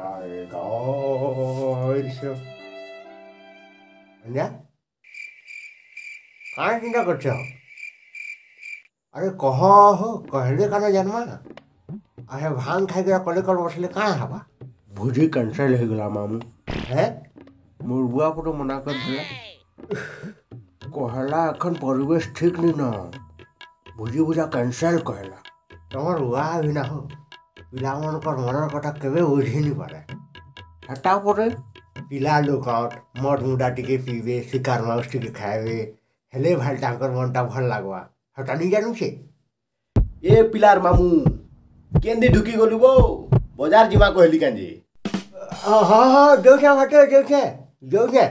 कान चिंता करे कह हो कहले कान जन्मा अरे भांग खाई कले कल बसले कहाँ हवा भोजी कैंसल हो गला मामू है मोर बुआ को तो मना कर दिला कहला अखन परिवेश ठीक नहीं ना भोजी बुझा कैंसल कहला तुम्हार बुआ भी ना हो पिला मन कर मन कथा केवे उठी नहीं पारे हटा पड़े पिला लोक मद मुदा टी पीबे शिकार माउस टी खाए हेले भाई तांकर मनटा भल लगवा हटा नहीं जानू से ए पिलार मामू केंदी ढुकी गलु बो बाजार जीवा कहली कांजी हाँ जोखे हटे जोखे जोखे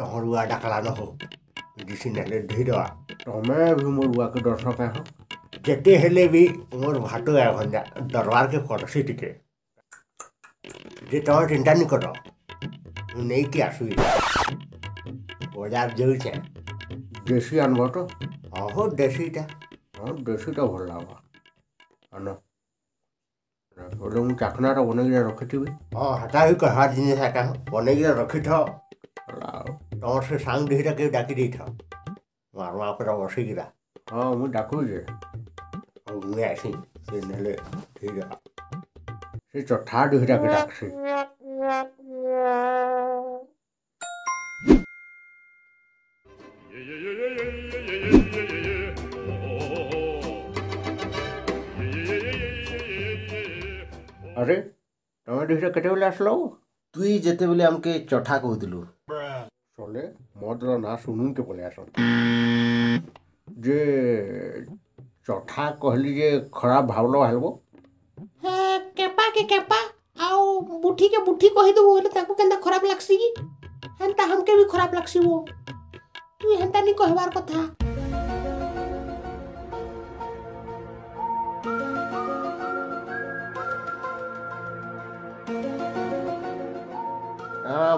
तोहरुआ डाकला न हो दिसिनले ढेडवा तमे भी मोरुआ के दर्शक हो जेते हेले भी मोर भाटो आ भंजा दरबार के कटसी टिके जे तो चिंता नहीं करो नहीं के आसु बाजार जोखे देसी अनबो तो हो देसीटा और देसीटा भल्लावा अन चाकना बनैकिना रखी हाँ हटा भी कहा जिन बनैकिना रखी तुम से सांग दीटा के डाकी मार माँ पर बसिका हाँ मुझे डाकुजे मुझे आसी ठीक से चठा दीटा के डाकसी अरे तुम देखा कते आसल तुई जेते बेले हमके चठा कहूलु चले मद ना सुन के बोले आस जे चठा कहली जे खराब भावल हेल्ब केपा आउ बुठी के बुठी कहीदेबू ताको केंता खराब लगसी कि हेन्ता हमके भी खराब लगसी वो तुई हेन्ता नहीं कहबार कथा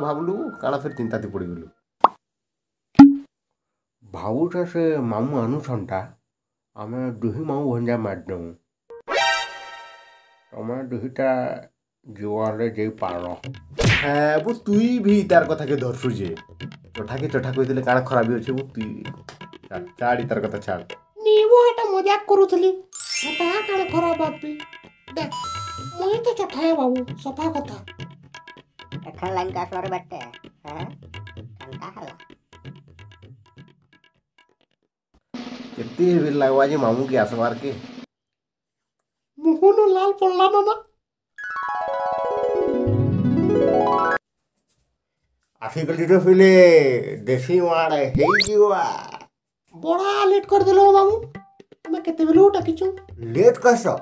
भावलू काला फिर चिंता दी पड़ी गलु भावुटा से मामू अनुसंटा आमे दुही मामू भंजा मार दू तुम दुहीटा जुआले जे पारो है बो तुई भी तार कथा के धरसु जे चठा के देले काना खराबी अछि बो तुई चाड़ी तार कथा छाड़ नी वो हटा मजाक करूथली हटा काना खराब बापी देख मोही तो चठा है बाबू सफा कथा एखन लंका स्वर बटे हैं कंता हला कितनी भी लगवा जी मामू की आसवार के मुहनो लाल पल्ला ना आखी गली तो फिले देसी वाड़ हे जीवा बड़ा लेट कर देलो मामू मैं केते बेलो टकीचो लेट कसो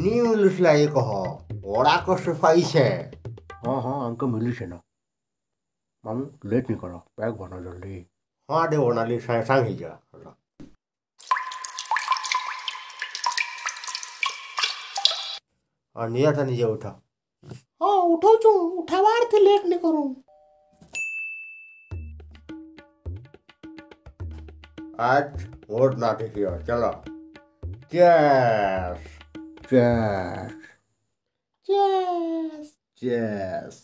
न्यू लुसला ये कहो बड़ा कष्ट पाई छे हाँ हाँ अंकल मिली से ना मामू लेट नहीं करो पैक बना जल्दी हाँ दे बना ली सांग ही जा और निया था निजे उठा हाँ उठो चू उठावार थे लेट नहीं करो आज वोट ना थी किया चलो चेस चेस चेस Yes.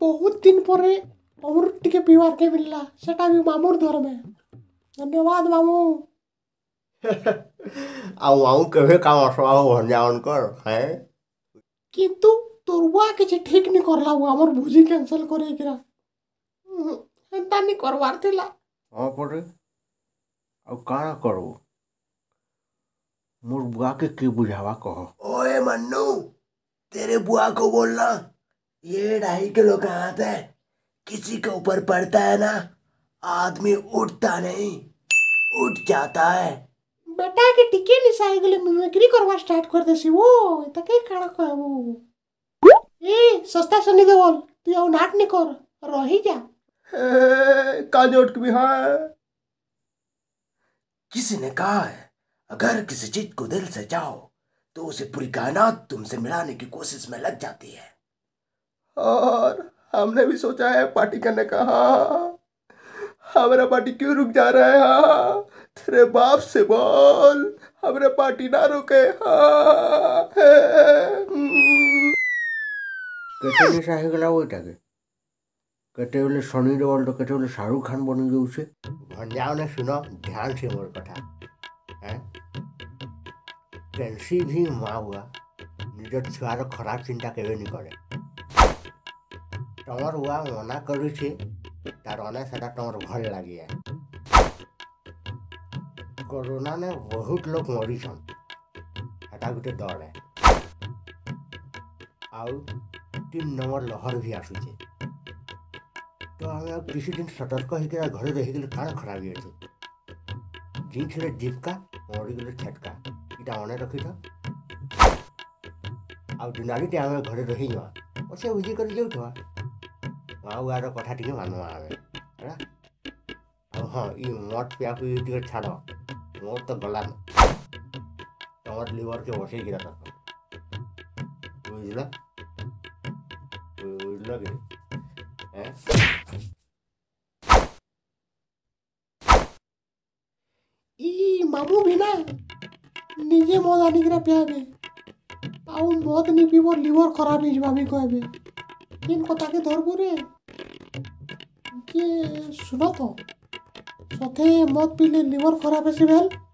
बहुत दिन पर अमृत टिके पीवार के मिलला सेटा भी मामूर धर में धन्यवाद मामू आऊ आऊ कहे काम असवा भंजावन कर है किंतु तोरवा के जे ठीक नहीं करला वो हमर भुजी कैंसिल करे किरा हेता नहीं करवार थिला हां पड़े अब काना करू मोर बुआ के बुझावा कहो ओए मन्नू तेरे बुआ को बोलना ये ढाई किलो कहाँ थे किसी के ऊपर पड़ता है ना, आदमी उठता नहीं, उठ जाता है। बेटा के टिके नहीं साइकिल में मिमिक्री करवा स्टार्ट कर देसी वो तो कई खाना को वो ए सस्ता सुनी दे बोल तू और नाट नहीं कर रही जा काजोट के भी है। किसी ने कहा है अगर किसी चीज को दिल से चाहो तो उसे पूरी कायनात तुमसे मिलाने की कोशिश में लग जाती है। और हमने भी सोचा है पार्टी करने का। हाँ हमारा पार्टी क्यों रुक जा रहा है? हाँ तेरे बाप से बोल हमारा पार्टी ना रुके। हाँ कटे शाही गला ओटाके कटे बोले सनी देओल तो कटे बोले शाहरुख खान बन गए उसे भंजाओ ने सुनो ध्यान से मोर कथा। कैसी भी माँ हुआ निज छुआर खराब चिंता केवे नहीं करे तमर हुआ मना करू तार अनेक सारा तमर भल लगी है। कोरोना ने बहुत लोग मरीजन एटा गोटे दल है आउ 3 नंबर लहर भी आसूचे तो हमें किसी दिन सतर्क होकर घर रहीगले कान खराबी अच्छे जिनसे जीवका मरीगले छटका इटा मन रखी आउ दिनालीटे आम घर रही अच्छे बुझी कर जाऊा माओर कथा टी मानवा है हाँ ये मद पिया टे छाड़ मोर तो गलान तमर लिवर के बस बुझल बुझल मामू भी ना निजे मद आनिक पिया दे आउ मद नहीं पीब लिवर खराब हो कहे किन कथा के धरबुरे सुन तो सथे मद पीले लिवर खराब है।